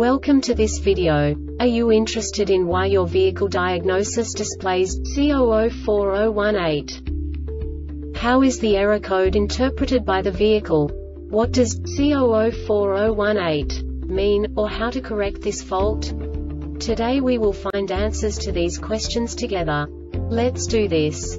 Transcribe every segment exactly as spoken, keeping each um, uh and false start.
Welcome to this video. Are you interested in why your vehicle diagnosis displays C zero zero four zero dash one eight? How is the error code interpreted by the vehicle? What does C zero zero four zero dash one eight mean, or how to correct this fault? Today we will find answers to these questions together. Let's do this.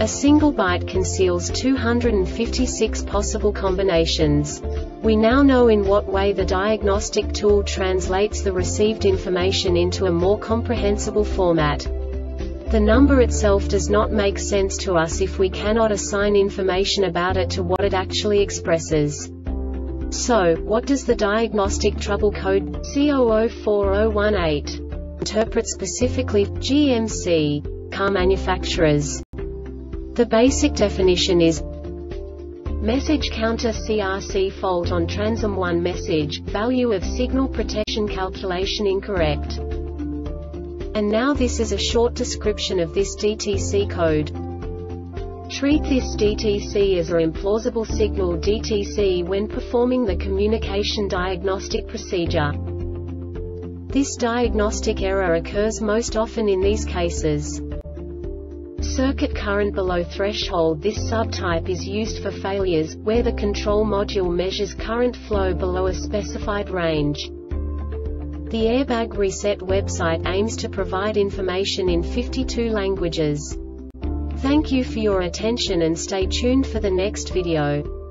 A single byte conceals two hundred fifty-six possible combinations. We now know in what way the diagnostic tool translates the received information into a more comprehensible format. The number itself does not make sense to us if we cannot assign information about it to what it actually expresses. So, what does the diagnostic trouble code C zero zero four zero dash one eight interpret specifically for G M C car manufacturers? The basic definition is message counter C R C fault on Transm one message, value of signal protection calculation incorrect. And now this is a short description of this D T C code. Treat this D T C as a implausible signal D T C when performing the communication diagnostic procedure. This diagnostic error occurs most often in these cases. Circuit current below threshold. This subtype is used for failures, where the control module measures current flow below a specified range. The Airbag Reset website aims to provide information in fifty-two languages. Thank you for your attention and stay tuned for the next video.